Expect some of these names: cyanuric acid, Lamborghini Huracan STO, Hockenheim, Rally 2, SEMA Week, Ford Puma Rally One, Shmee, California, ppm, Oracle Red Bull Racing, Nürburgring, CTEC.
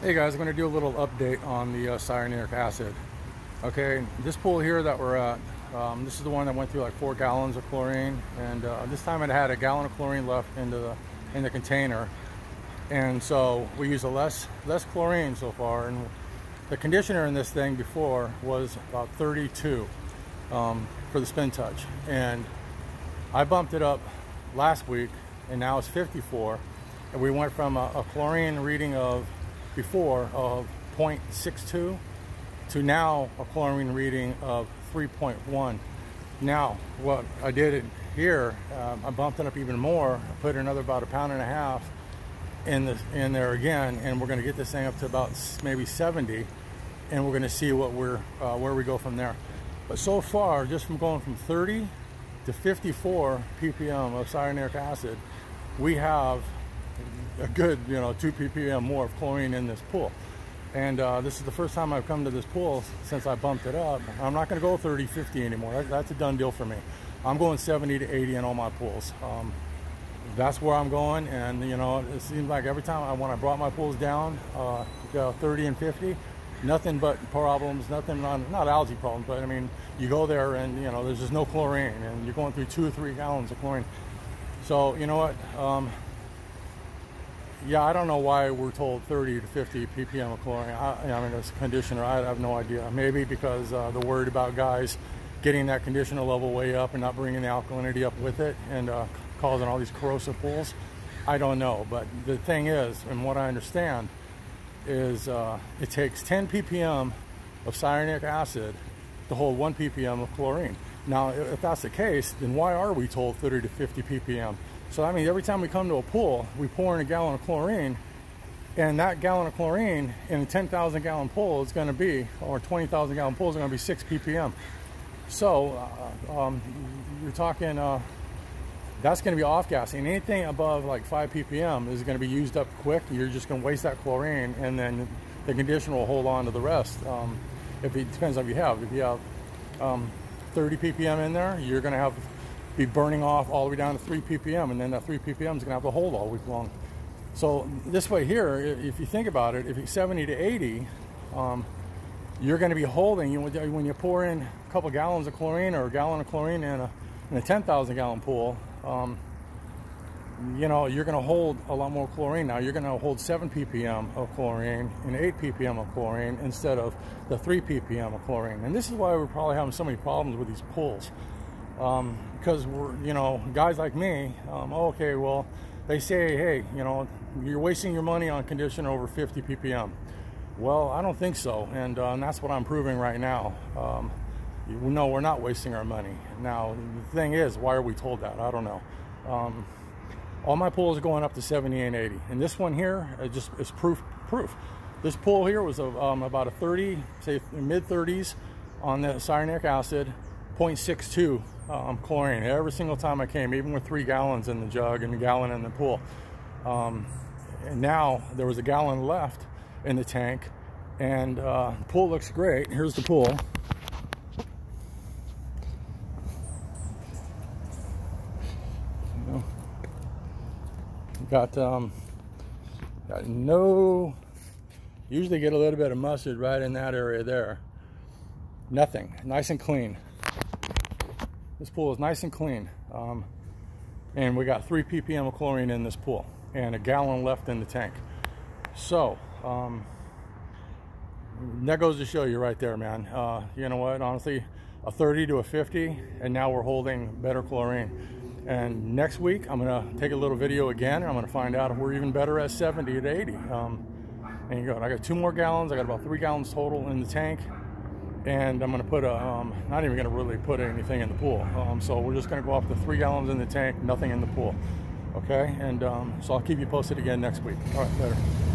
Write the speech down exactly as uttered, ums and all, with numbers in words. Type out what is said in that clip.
Hey guys, I'm going to do a little update on the uh, cyanuric acid. Okay, this pool here that we're at, um, this is the one that went through like four gallons of chlorine, and uh, this time it had a gallon of chlorine left in the in the container, and so we used a less less chlorine so far. And the conditioner in this thing before was about thirty-two um, for the spin touch, and I bumped it up last week, and now it's fifty-four, and we went from a, a chlorine reading of before of zero point six two to now a chlorine reading of three point one. Now what I did here, um, I bumped it up even more. I put another about a pound and a half in the in there again, and we're going to get this thing up to about maybe seventy, and we're going to see what we're uh, where we go from there. But so far, just from going from thirty to fifty-four ppm of cyanuric acid, we have a good, you know, two P P M more of chlorine in this pool. And uh, this is the first time I've come to this pool since I bumped it up. I'm not going to go thirty, fifty anymore. That, that's a done deal for me. I'm going seventy to eighty in all my pools. Um, that's where I'm going, and you know, it seems like every time I when I brought my pools down uh, to thirty and fifty, nothing but problems, nothing, on, not algae problems, but I mean, you go there and you know, there's just no chlorine, and you're going through two or three gallons of chlorine. So you know what? Um, Yeah, I don't know why we're told thirty to fifty P P M of chlorine. I, I mean, it's a conditioner. I have no idea. Maybe because uh, they're worried about guys getting that conditioner level way up and not bringing the alkalinity up with it and uh, causing all these corrosive pools. I don't know. But the thing is, and what I understand, is uh, it takes ten P P M of cyanuric acid to hold one P P M of chlorine. Now, if that's the case, then why are we told thirty to fifty P P M? So I mean, every time we come to a pool, we pour in a gallon of chlorine, and that gallon of chlorine in a ten thousand gallon pool is going to be, or twenty thousand gallon pool is going to be six P P M. So uh, um, you're talking, uh, that's going to be off-gassing. Anything above like five P P M is going to be used up quick. You're just going to waste that chlorine, and then the conditioner will hold on to the rest. Um, if it depends on what you have. If you have um, thirty P P M in there, you're going to have be burning off all the way down to three P P M, and then that three P P M is going to have to hold all week long. So this way here, if you think about it, if you're seventy to eighty, um, you're going to be holding, you know, when you pour in a couple gallons of chlorine or a gallon of chlorine in a, in a ten thousand gallon pool, um, you know, you're going to hold a lot more chlorine. Now you're going to hold seven P P M of chlorine and eight P P M of chlorine instead of the three P P M of chlorine. And this is why we're probably having so many problems with these pools. Um, because we're, you know, guys like me, um, okay, well, they say, hey, you know, you're wasting your money on conditioner over fifty P P M. Well, I don't think so, and, uh, and that's what I'm proving right now. Um, you, no, we're not wasting our money. Now, the thing is, why are we told that? I don't know. Um, all my pools are going up to seventy and eighty, and this one here is just is proof. Proof. This pool here was a, um, about a thirty, say mid thirties, on the cyanuric acid. zero point six two um, chlorine every single time I came, even with three gallons in the jug and a gallon in the pool. Um, and now there was a gallon left in the tank, and uh, the pool looks great. Here's the pool. Got um, got no. Usually get a little bit of mustard right in that area there. Nothing. Nice and clean. This pool is nice and clean, um, and we got three P P M of chlorine in this pool and a gallon left in the tank. So um, that goes to show you right there, man. Uh, you know what, honestly, a thirty to a fifty, and now we're holding better chlorine. And next week I'm gonna take a little video again, and I'm gonna find out if we're even better at seventy to eighty. Um, and you go, I got two more gallons. I got about three gallons total in the tank. And I'm going to put a, um, not even going to really put anything in the pool. Um, so we're just going to go off the three gallons in the tank, nothing in the pool. Okay. And um, so I'll keep you posted again next week. All right, later.